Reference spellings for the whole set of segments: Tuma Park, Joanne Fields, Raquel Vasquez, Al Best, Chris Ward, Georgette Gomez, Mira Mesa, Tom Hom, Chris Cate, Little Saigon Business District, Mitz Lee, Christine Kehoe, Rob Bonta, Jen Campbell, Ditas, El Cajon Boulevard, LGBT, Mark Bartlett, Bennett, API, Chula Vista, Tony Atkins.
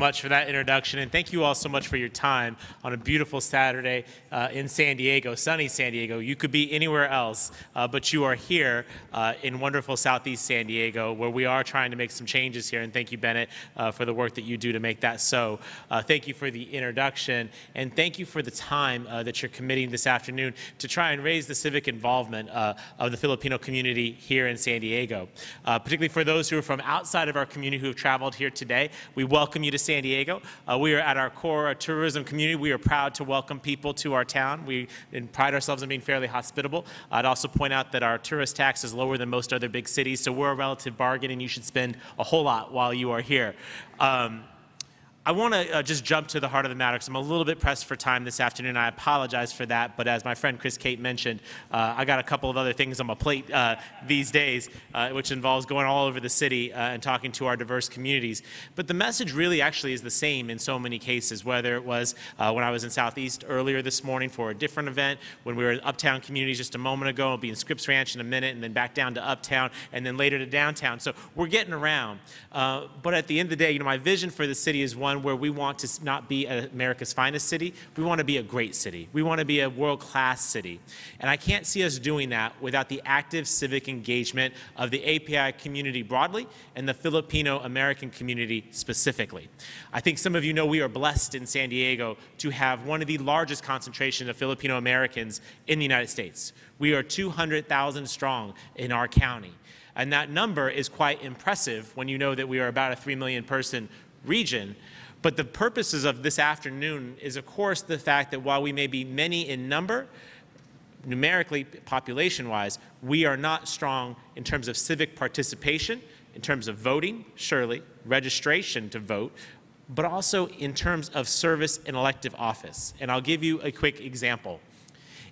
Much for that introduction, and thank you all so much for your time on a beautiful Saturday in San Diego, sunny San Diego. You could be anywhere else, but you are here in wonderful Southeast San Diego, where we are trying to make some changes here, and thank you, Bennett, for the work that you do to make that so. Thank you for the introduction, and thank you for the time that you're committing this afternoon to try and raise the civic involvement of the Filipino community here in San Diego. Particularly for those who are from outside of our community who have traveled here today, we welcome you to San Diego. We are at our core, a tourism community. We are proud to welcome people to our town. We pride ourselves on being fairly hospitable. I'd also point out that our tourist tax is lower than most other big cities, so we're a relative bargain, and you should spend a whole lot while you are here. I want to just jump to the heart of the matter because I'm a little bit pressed for time this afternoon. I apologize for that, but as my friend Chris Cate mentioned, I got a couple of other things on my plate these days, which involves going all over the city and talking to our diverse communities. But the message really actually is the same in so many cases, whether it was when I was in Southeast earlier this morning for a different event, when we were in Uptown communities just a moment ago, I'll be in Scripps Ranch in a minute, and then back down to Uptown, and then later to Downtown. So we're getting around. But at the end of the day, you know, my vision for the city is one where we want to not be America's finest city. We want to be a great city. We want to be a world-class city. And I can't see us doing that without the active civic engagement of the API community broadly and the Filipino-American community specifically. I think some of you know we are blessed in San Diego to have one of the largest concentrations of Filipino-Americans in the United States. We are 200,000 strong in our county. And that number is quite impressive when you know that we are about a 3 million person region. But the purposes of this afternoon is, of course, the fact that while we may be many in number, numerically, population-wise, we are not strong in terms of civic participation, in terms of voting, surely, registration to vote, but also in terms of service in elective office. And I'll give you a quick example.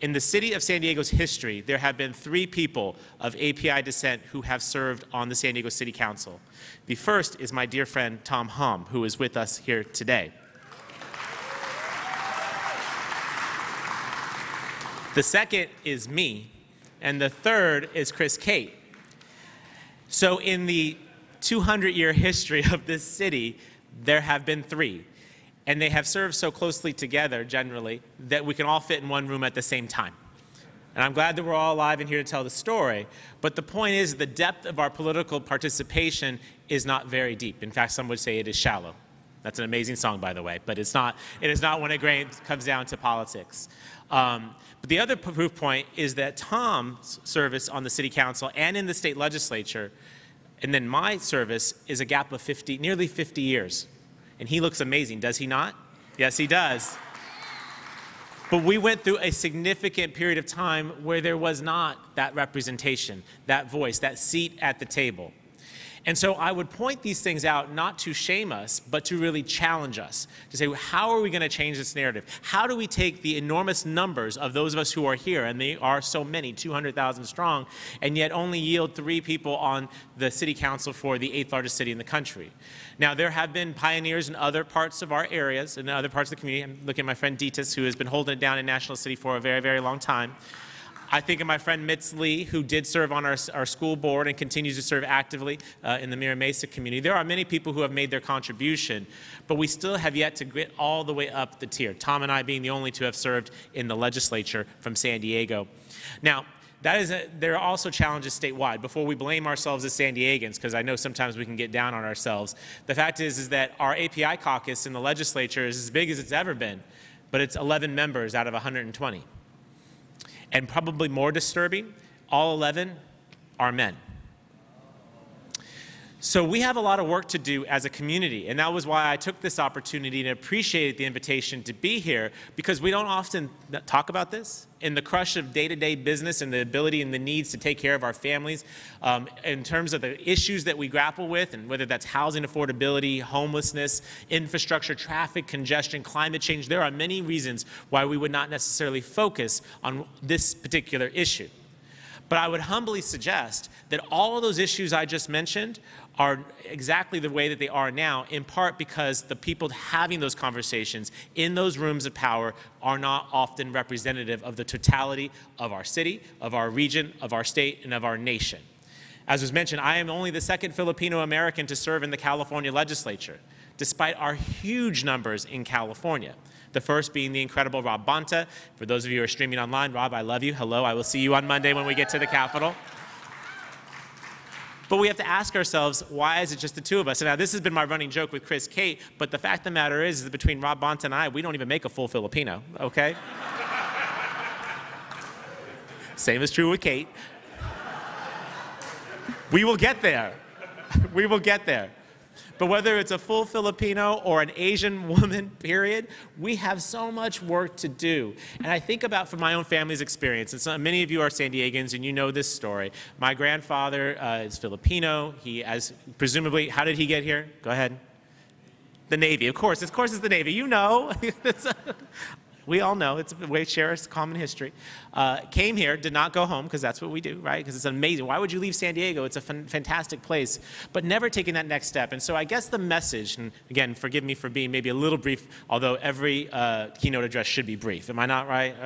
In the city of San Diego's history, there have been 3 people of API descent who have served on the San Diego City Council. The first is my dear friend Tom Hom, who is with us here today. The second is me, and the third is Chris Cate. So in the 200-year history of this city, there have been 3. And they have served so closely together, generally, that we can all fit in one room at the same time. And I'm glad that we're all alive and here to tell the story. But the point is, the depth of our political participation is not very deep. In fact, some would say it is shallow. That's an amazing song, by the way, but it's not, it is not when it comes down to politics. But the other proof point is that Tom's service on the city council and in the state legislature, and then my service, is a gap of nearly 50 years. And he looks amazing, does he not? Yes, he does. But we went through a significant period of time where there was not that representation, that voice, that seat at the table. And so I would point these things out not to shame us, but to really challenge us, to say, how are we going to change this narrative? How do we take the enormous numbers of those of us who are here, and they are so many, 200,000 strong, and yet only yield 3 people on the city council for the 8th largest city in the country? Now, there have been pioneers in other parts of our areas, in other parts of the community. I'm looking at my friend Ditas, who has been holding it down in National City for a very, very long time. I think of my friend Mitz Lee, who did serve on our school board and continues to serve actively in the Mira Mesa community. There are many people who have made their contribution, but we still have yet to get all the way up the tier, Tom and I being the only 2 have served in the legislature from San Diego. Now, that is there are also challenges statewide. Before we blame ourselves as San Diegans, because I know sometimes we can get down on ourselves, the fact is that our API caucus in the legislature is as big as it's ever been, but it's 11 members out of 120. And probably more disturbing, all 11 are men. So we have a lot of work to do as a community, and that was why I took this opportunity and appreciated the invitation to be here, because we don't often talk about this. In the crush of day-to-day business and the ability and the needs to take care of our families, in terms of the issues that we grapple with, and whether that's housing affordability, homelessness, infrastructure, traffic, congestion, climate change, there are many reasons why we would not necessarily focus on this particular issue. But I would humbly suggest that all of those issues I just mentioned are exactly the way that they are now, in part because the people having those conversations in those rooms of power are not often representative of the totality of our city, of our region, of our state, and of our nation. As was mentioned, I am only the second Filipino-American to serve in the California legislature, despite our huge numbers in California. The first being the incredible Rob Bonta. For those of you who are streaming online, Rob, I love you. Hello, I will see you on Monday when we get to the Capitol. But we have to ask ourselves, why is it just the two of us? And now this has been my running joke with Chris Cate, but the fact of the matter is that between Rob Bonta and I, we don't even make a full Filipino, okay? Same is true with Cate. We will get there. We will get there. But whether it's a full Filipino or an Asian woman, period, we have so much work to do. And I think about from my own family's experience, and so many of you are San Diegans and you know this story. My grandfather is Filipino. He, as presumably, how did he get here? Go ahead. The Navy, of course it's the Navy, you know. We all know, it's, we share a common history. Came here, did not go home, because that's what we do, right? Because it's amazing. Why would you leave San Diego? It's a fantastic place, but never taking that next step. And so I guess the message, and again, forgive me for being maybe a little brief, although every keynote address should be brief. Am I not right?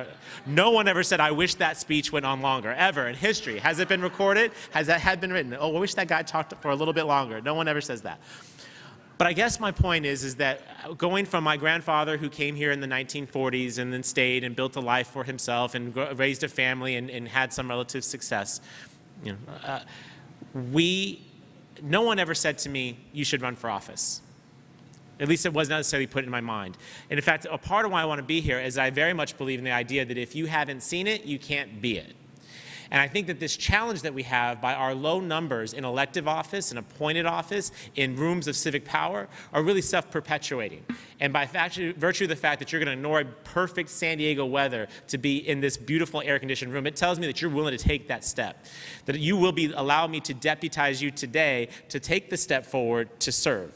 No one ever said, I wish that speech went on longer, ever in history. Has it been recorded? Has that had been written? Oh, I wish that guy talked for a little bit longer. No one ever says that. But I guess my point is that going from my grandfather who came here in the 1940s and then stayed and built a life for himself and raised a family and had some relative success, you know, no one ever said to me, you should run for office. At least it wasn't necessarily put in my mind. And in fact, a part of why I want to be here is I very much believe in the idea that if you haven't seen it, you can't be it. And I think that this challenge that we have by our low numbers in elective office, in appointed office, in rooms of civic power, are really self-perpetuating. And by virtue of the fact that you're going to ignore perfect San Diego weather to be in this beautiful air-conditioned room, it tells me that you're willing to take that step, that you will be allow me to deputize you today to take the step forward to serve.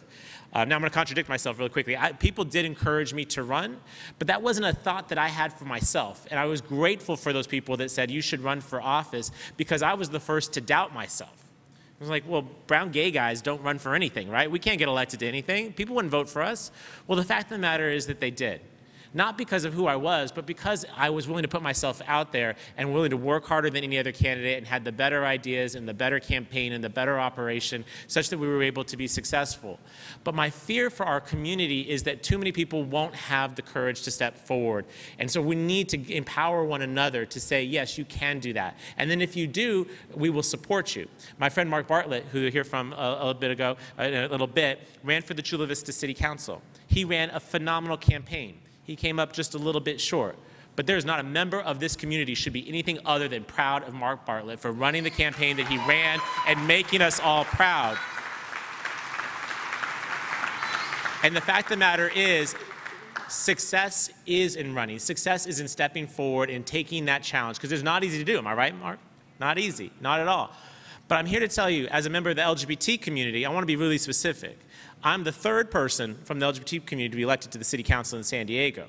Now I'm going to contradict myself really quickly. People did encourage me to run, but that wasn't a thought that I had for myself. And I was grateful for those people that said, you should run for office, because I was the first to doubt myself. I was like, well, brown gay guys don't run for anything, right? We can't get elected to anything. People wouldn't vote for us. Well, the fact of the matter is that they did. Not because of who I was, but because I was willing to put myself out there and willing to work harder than any other candidate and had the better ideas and the better campaign and the better operation such that we were able to be successful. But my fear for our community is that too many people won't have the courage to step forward. And so we need to empower one another to say, yes, you can do that. And then if you do, we will support you. My friend Mark Bartlett, who you'll hear from a little bit ago, ran for the Chula Vista City Council. He ran a phenomenal campaign. He came up just a little bit short. But there's not a member of this community should be anything other than proud of Mark Bartlett for running the campaign that he ran and making us all proud. And the fact of the matter is, success is in running. Success is in stepping forward and taking that challenge, because it's not easy to do. Am I right, Mark? Not easy, not at all. But I'm here to tell you, as a member of the LGBT community, I want to be really specific. I'm the third person from the LGBT community to be elected to the City Council in San Diego.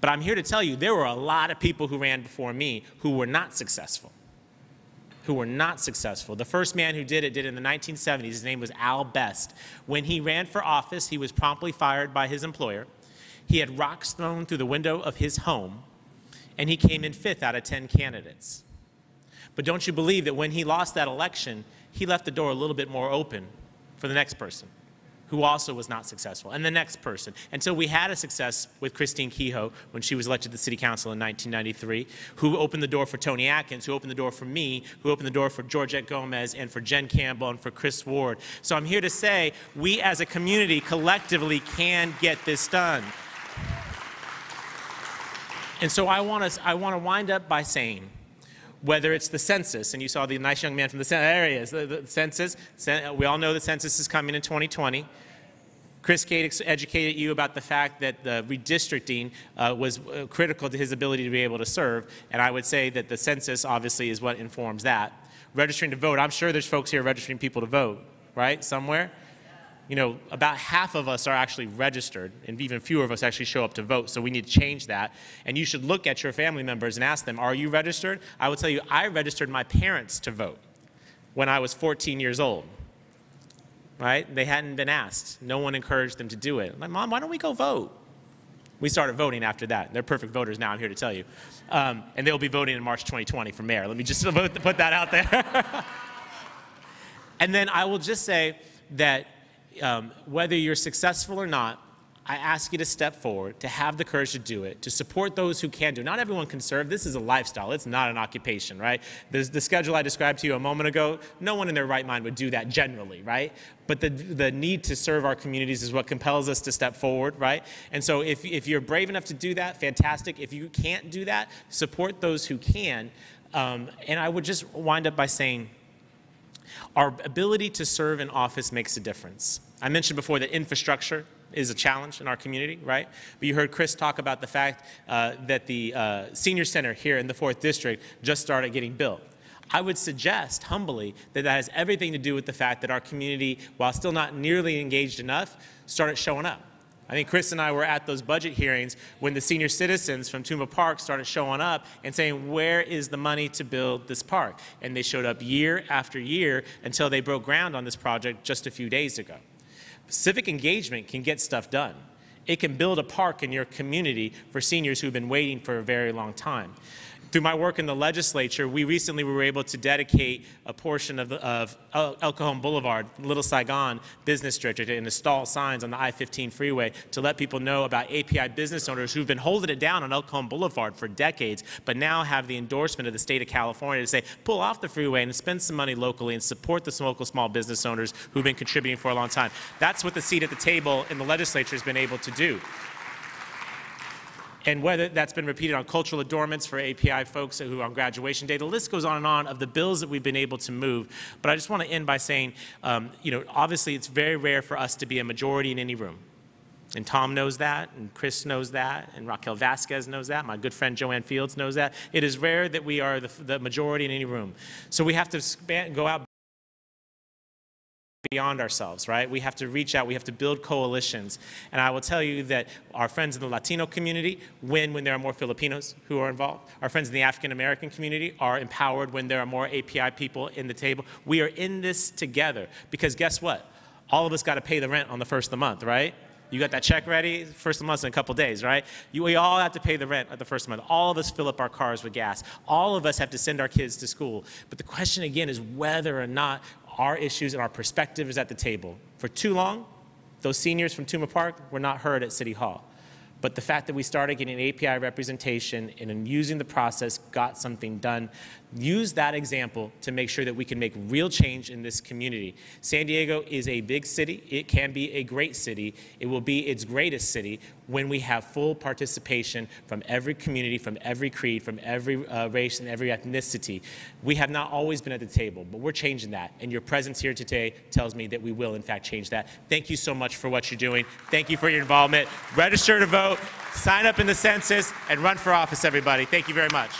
But I'm here to tell you there were a lot of people who ran before me who were not successful. Who were not successful. The first man who did it in the 1970s. His name was Al Best. When he ran for office, he was promptly fired by his employer. He had rocks thrown through the window of his home, and he came in 5th out of 10 candidates. But don't you believe that when he lost that election, he left the door a little bit more open for the next person, who also was not successful, and the next person, until we had a success with Christine Kehoe when she was elected to the City Council in 1993, who opened the door for Tony Atkins, who opened the door for me, who opened the door for Georgette Gomez and for Jen Campbell and for Chris Ward. So I'm here to say we as a community collectively can get this done. And so I want to wind up by saying, whether it's the census, and you saw the nice young man from the census, there he is, the census. We all know the census is coming in 2020. Chris Cate educated you about the fact that the redistricting was critical to his ability to be able to serve, and I would say that the census obviously is what informs that. Registering to vote, I'm sure there's folks here registering people to vote, right, somewhere? You know, about half of us are actually registered, and even fewer of us actually show up to vote, so we need to change that. And you should look at your family members and ask them, are you registered? I will tell you, I registered my parents to vote when I was 14 years old, right? They hadn't been asked. No one encouraged them to do it. I'm like, Mom, why don't we go vote? We started voting after that. They're perfect voters now, I'm here to tell you. And they'll be voting in March 2020 for mayor. Let me just put that out there. And then I will just say that whether you're successful or not, I ask you to step forward, to have the courage to do it, to support those who can do it. Not everyone can serve. This is a lifestyle. It's not an occupation, right? There's the schedule I described to you a moment ago, no one in their right mind would do that generally, right? But the need to serve our communities is what compels us to step forward, right? And so if you're brave enough to do that, fantastic. If you can't do that, support those who can. And I would just wind up by saying, our ability to serve in office makes a difference. I mentioned before that infrastructure is a challenge in our community, right? But you heard Chris talk about the fact that the senior center here in the 4th District just started getting built. I would suggest, humbly, that that has everything to do with the fact that our community, while still not nearly engaged enough, started showing up. I think Chris and I were at those budget hearings when the senior citizens from Tuma Park started showing up and saying, where is the money to build this park? And they showed up year after year until they broke ground on this project just a few days ago. Civic engagement can get stuff done. It can build a park in your community for seniors who've been waiting for a very long time. Through my work in the legislature, we recently were able to dedicate a portion of El Cajon Boulevard, Little Saigon Business District, and install signs on the I-15 freeway to let people know about API business owners who've been holding it down on El Cajon Boulevard for decades, but now have the endorsement of the state of California to say, pull off the freeway and spend some money locally and support the local small business owners who've been contributing for a long time. That's what the seat at the table in the legislature has been able to do. And whether that's been repeated on cultural adornments for API folks who are on graduation day, the list goes on and on of the bills that we've been able to move. But I just want to end by saying, you know, obviously it's very rare for us to be a majority in any room. And Tom knows that, and Chris knows that, and Raquel Vasquez knows that, my good friend Joanne Fields knows that. It is rare that we are the majority in any room. So we have to expand, go out beyond ourselves, right? We have to reach out, we have to build coalitions. And I will tell you that our friends in the Latino community win when there are more Filipinos who are involved. Our friends in the African American community are empowered when there are more API people in the table. We are in this together because guess what? All of us got to pay the rent on the first of the month, right? You got that check ready? First of the month in a couple days, right? We all have to pay the rent at the first month. All of us fill up our cars with gas. All of us have to send our kids to school. But the question again is whether or not our issues and our perspective is at the table. For too long, those seniors from Tuma Park were not heard at City Hall. But the fact that we started getting API representation and in using the process got something done. Use that example to make sure that we can make real change in this community. San Diego is a big city. It can be a great city. It will be its greatest city when we have full participation from every community, from every creed, from every race and every ethnicity. We have not always been at the table, but we're changing that. And your presence here today tells me that we will, in fact, change that. Thank you so much for what you're doing. Thank you for your involvement. Register to vote, sign up in the census, and run for office, everybody. Thank you very much.